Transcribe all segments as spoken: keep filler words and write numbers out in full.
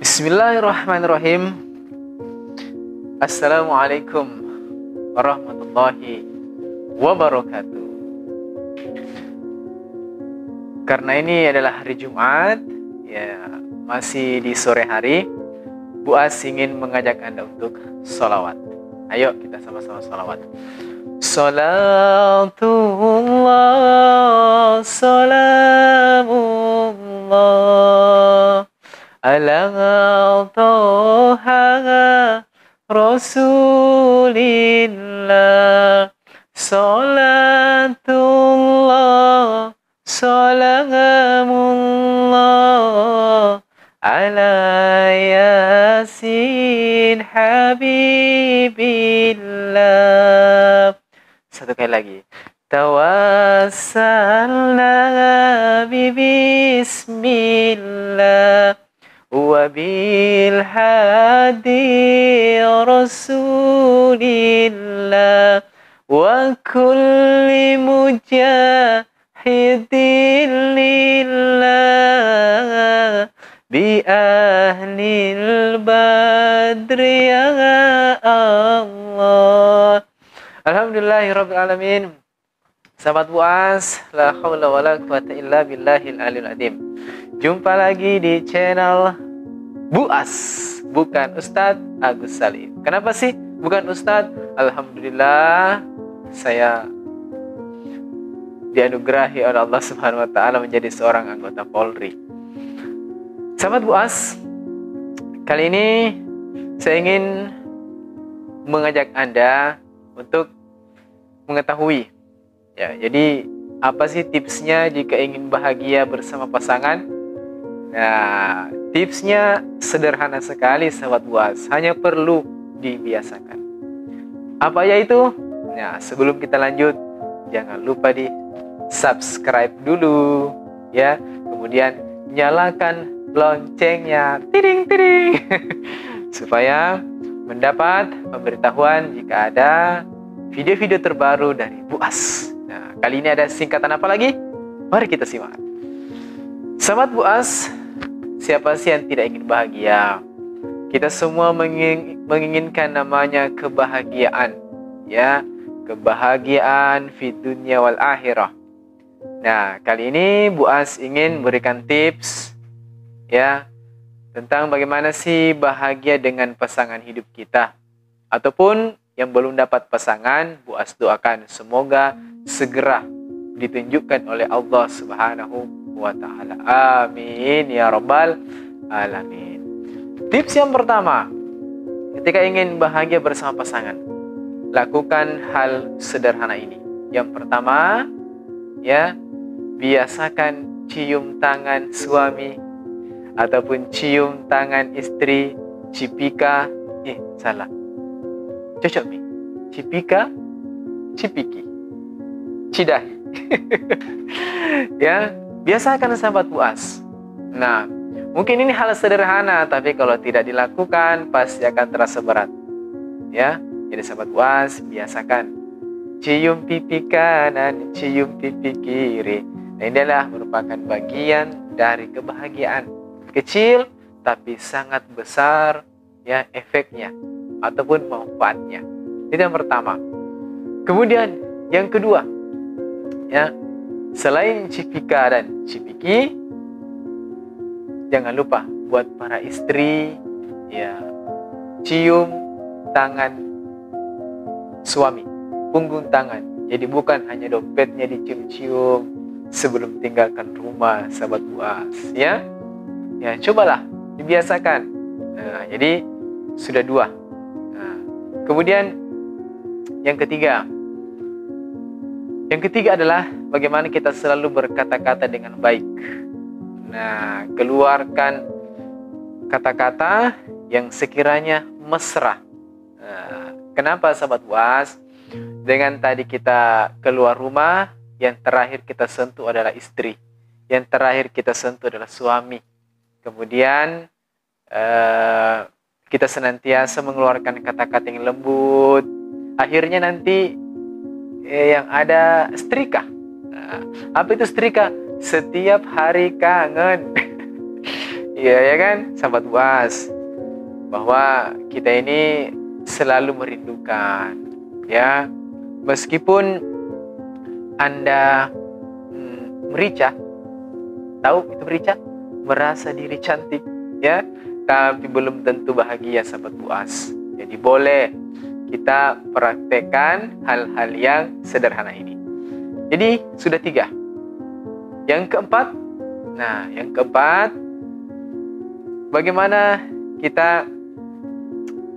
Bismillahirrahmanirrahim. Assalamualaikum warahmatullahi wabarakatuh. Karena ini adalah hari Jumat, ya masih di sore hari, BU'AS ingin mengajak Anda untuk sholawat. Ayo kita sama-sama sholawat. Salatullah, salamullah ala Toha Rasulillah, salatullah salamullah ala Yasin habibillah. Satu kali lagi, tawassalna bi bismillah wabil hadi rasulillah wa kulli mujahidin lillah bi ahlil badri ya Allah. Alhamdulillahirabbil alamin. Sahabat BU'AS, la haula wala quwata illa billahil aliyil azim. Jumpa lagi di channel BU'AS, bukan Ustadz Agus Salim. Kenapa sih bukan Ustadz? Alhamdulillah, saya dianugerahi oleh Allah Subhanahu wa taala menjadi seorang anggota Polri. Sahabat BU'AS, kali ini saya ingin mengajak Anda untuk mengetahui, ya, jadi apa sih tipsnya jika ingin bahagia bersama pasangan? Nah, tipsnya sederhana sekali sahabat BU'AS, hanya perlu dibiasakan. Apa ya itu? Nah, sebelum kita lanjut, jangan lupa di subscribe dulu, ya. Kemudian nyalakan loncengnya, tiring tiring, supaya mendapat pemberitahuan jika ada video-video terbaru dari BU'AS. Nah, kali ini ada singkatan apa lagi? Mari kita simak. Sahabat BU'AS, siapa sih yang tidak ingin bahagia? Kita semua menginginkan namanya kebahagiaan, ya, kebahagiaan fi dunya wal akhirah. Nah, kali ini BU'AS ingin berikan tips, ya, tentang bagaimana sih bahagia dengan pasangan hidup kita. Ataupun yang belum dapat pasangan, BU'AS doakan semoga segera ditunjukkan oleh Allah Subhanahu wa taala. Amin ya rabbal alamin. Tips yang pertama, ketika ingin bahagia bersama pasangan, lakukan hal sederhana ini. Yang pertama, ya, biasakan cium tangan suami ataupun cium tangan istri. Cipika, eh salah. Cocok nih. Cipika, cipiki. Cidah. Ya, biasakan sahabat BU'AS. Nah, mungkin ini hal sederhana, tapi kalau tidak dilakukan pasti akan terasa berat, ya. Jadi sahabat BU'AS, biasakan cium pipi kanan, cium pipi kiri. Nah, inilah merupakan bagian dari kebahagiaan. Kecil tapi sangat besar, ya, efeknya ataupun manfaatnya. Itu yang pertama. Kemudian yang kedua, ya, selain cipika dan cipiki, jangan lupa buat para istri, ya, cium tangan suami, punggung tangan. Jadi bukan hanya dompetnya dicium-cium sebelum tinggalkan rumah, sahabat BU'AS, ya. Ya, cobalah dibiasakan. Nah, jadi sudah dua. Nah, kemudian yang ketiga. Yang ketiga adalah bagaimana kita selalu berkata-kata dengan baik. Nah, keluarkan kata-kata yang sekiranya mesra. Nah, kenapa sahabat BU'AS? Dengan tadi kita keluar rumah, yang terakhir kita sentuh adalah istri. Yang terakhir kita sentuh adalah suami. Kemudian eh, kita senantiasa mengeluarkan kata-kata yang lembut. Akhirnya nanti yang ada setrika. Nah, apa itu setrika? setiap hari kangen. Iya ya kan, sahabat BU'AS, bahwa kita ini selalu merindukan ya, meskipun Anda hmm, merica, tahu itu merica, merasa diri cantik ya, tapi belum tentu bahagia, sahabat BU'AS. Jadi boleh kita praktekkan hal-hal yang sederhana ini. Jadi sudah tiga. Yang keempat, nah yang keempat, bagaimana kita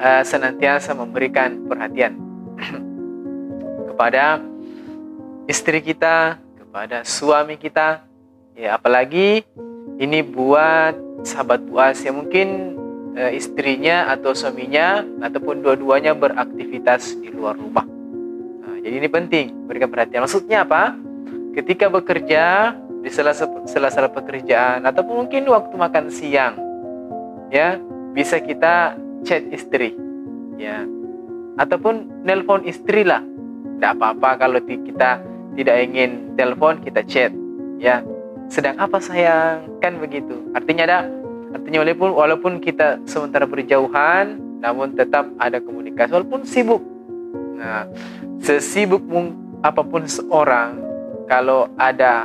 uh, senantiasa memberikan perhatian kepada istri kita, kepada suami kita, ya apalagi ini buat sahabat BU'AS yang mungkin uh, istrinya atau suaminya ataupun dua-duanya beraktivitas di luar rumah. Jadi ini penting, berikan perhatian. Maksudnya apa? Ketika bekerja di sela-sela pekerjaan ataupun mungkin waktu makan siang, ya bisa kita chat istri, ya ataupun nelpon istri lah. Tidak apa-apa kalau kita tidak ingin telepon, kita chat, ya. Sedang apa sayang? Kan begitu. Artinya ada, artinya walaupun walaupun kita sementara berjauhan, namun tetap ada komunikasi walaupun sibuk. Nah, sesibuk apapun seorang, kalau ada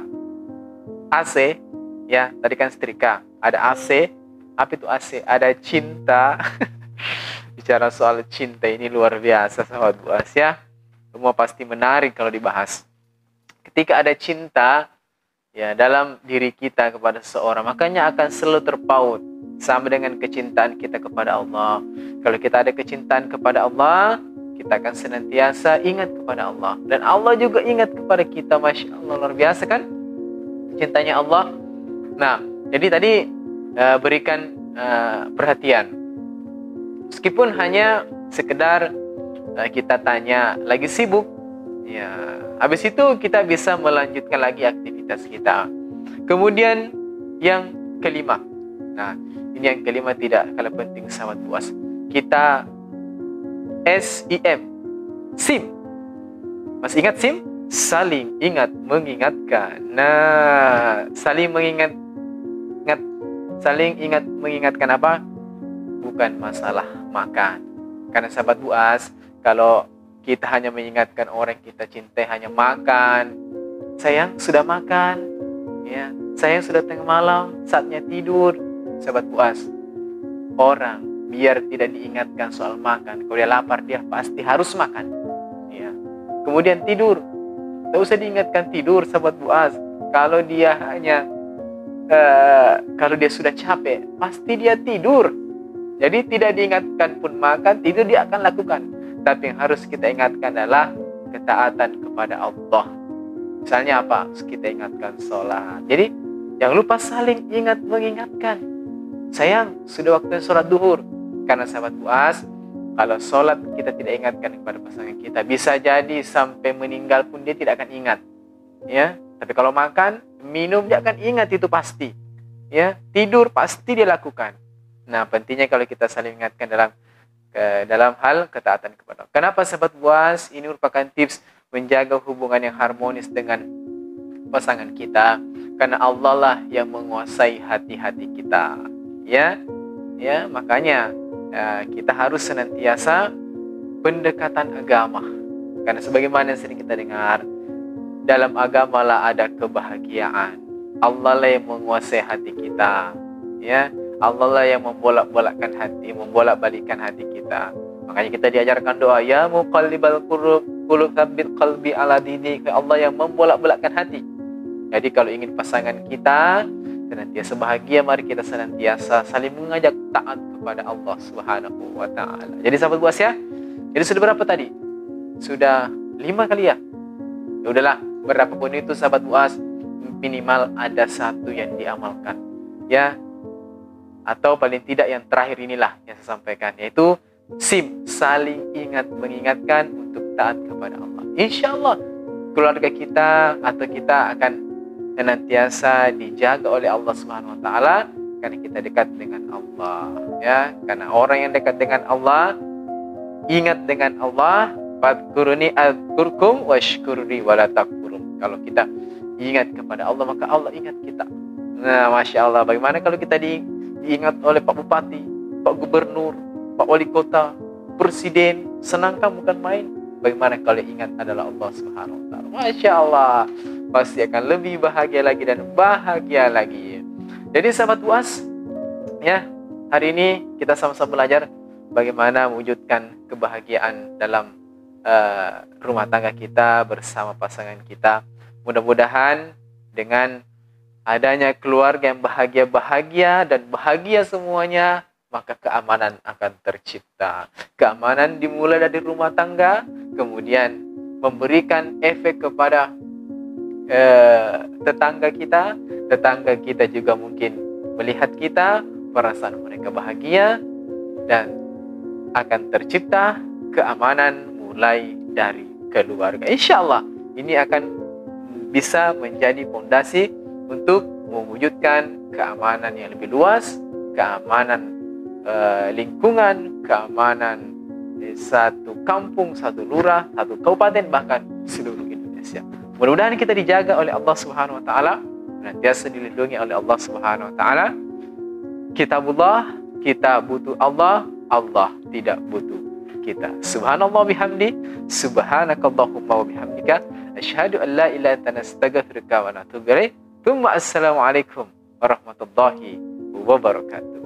A C, ya tadi kan setrika, ada A C, apa itu A C? Ada cinta. Bicara soal cinta ini luar biasa, sahabat BU'AS ya. Semua pasti menarik kalau dibahas. Ketika ada cinta ya dalam diri kita kepada seorang, makanya akan selalu terpaut sama dengan kecintaan kita kepada Allah. Kalau kita ada kecintaan kepada Allah, kita akan senantiasa ingat kepada Allah, dan Allah juga ingat kepada kita. Masya Allah, luar biasa kan cintanya Allah. Nah, jadi tadi uh, berikan uh, perhatian, meskipun hanya sekedar uh, kita tanya lagi sibuk ya. Habis itu kita bisa melanjutkan lagi aktivitas kita. Kemudian yang kelima, nah ini yang kelima tidak kalah penting, sahabat BU'AS, kita S I M, SIM. Masih ingat SIM? Saling ingat mengingatkan. Nah, saling mengingat, ingat, saling ingat mengingatkan apa? Bukan masalah makan. Karena sahabat BU'AS, kalau kita hanya mengingatkan orang kita cintai hanya makan, sayang sudah makan, ya, sayang sudah tengah malam, saatnya tidur, sahabat BU'AS. Orang biar tidak diingatkan soal makan, kalau dia lapar dia pasti harus makan ya. Kemudian tidur, tidak usah diingatkan tidur, sahabat BU'AS. Kalau dia hanya uh, kalau dia sudah capek pasti dia tidur. Jadi tidak diingatkan pun makan, tidur dia akan lakukan. Tapi yang harus kita ingatkan adalah ketaatan kepada Allah. Misalnya apa? Kita ingatkan sholat. Jadi jangan lupa saling ingat mengingatkan, sayang sudah waktunya sholat duhur. Karena sahabat BU'AS, kalau sholat kita tidak ingatkan kepada pasangan kita, bisa jadi sampai meninggal pun dia tidak akan ingat ya. Tapi kalau makan, minum dia akan ingat itu pasti ya. Tidur pasti dia lakukan. Nah pentingnya kalau kita saling ingatkan dalam ke, dalam hal ketaatan kepada Allah. Kenapa sahabat BU'AS? Ini merupakan tips menjaga hubungan yang harmonis dengan pasangan kita. Karena Allah lah yang menguasai hati-hati kita ya. Ya, makanya ya, kita harus senantiasa pendekatan agama. Karena sebagaimana yang sering kita dengar, dalam agamalah ada kebahagiaan. Allah lah yang menguasai hati kita ya. Allah lah yang membolak-bolakkan hati, membolak-balikkan hati kita. Makanya kita diajarkan doa, ya muqallibal qulub, tsabbit qalbi ala dinik. Allah yang membolak-balakkan hati. Jadi kalau ingin pasangan kita senantiasa bahagia, mari kita senantiasa saling mengajak taat kepada Allah Subhanahu wa taala. Jadi sahabat BU'AS ya. Jadi sudah berapa tadi? Sudah lima kali ya. Ya udahlah, berapapun itu sahabat BU'AS, minimal ada satu yang diamalkan ya. Atau paling tidak yang terakhir inilah yang saya sampaikan, yaitu SIM, saling ingat mengingatkan untuk taat kepada Allah. Insyaallah keluarga kita atau kita akan senantiasa dijaga oleh Allah Subhanahu wa taala, karena kita dekat dengan Allah ya. Karena orang yang dekat dengan Allah, ingat dengan Allah, fadkuruni azkurkum washkuruni wala takfurun. Kalau kita ingat kepada Allah, maka Allah ingat kita. Nah, Masya Allah, bagaimana kalau kita di, diingat oleh Pak Bupati, Pak Gubernur, Pak Wali Kota, Presiden, senangkah bukan main. Bagaimana kalau ingat adalah Allah Subhanahu wa Ta'ala. Masya Allah, pasti akan lebih bahagia lagi dan bahagia lagi. Jadi sahabat BU'AS, ya, hari ini kita sama-sama belajar bagaimana mewujudkan kebahagiaan dalam uh, rumah tangga kita bersama pasangan kita. Mudah-mudahan dengan adanya keluarga yang bahagia-bahagia dan bahagia semuanya, maka keamanan akan tercipta. Keamanan dimulai dari rumah tangga, kemudian memberikan efek kepada eh, tetangga kita. Tetangga kita juga mungkin melihat kita, perasaan mereka bahagia, dan akan tercipta keamanan mulai dari keluarga. Insya Allah ini akan bisa menjadi fondasi untuk mewujudkan keamanan yang lebih luas, keamanan eh, lingkungan, keamanan eh, satu kampung, satu lurah, satu kabupaten, bahkan seluruh Indonesia. Mudah-mudahan kita dijaga oleh Allah Subhanahu Wa Taala, senantiasa dilindungi oleh Allah Subhanahu Wa Taala. Kitabullah, kita butuh Allah, Allah tidak butuh kita. Subhanallah bihamdi, subhanakallahumma wa bihamdika, asyhadu an la ilaha illa anta astaghfiruka wa atubu ilaik. Assalamualaikum warahmatullahi wabarakatuh.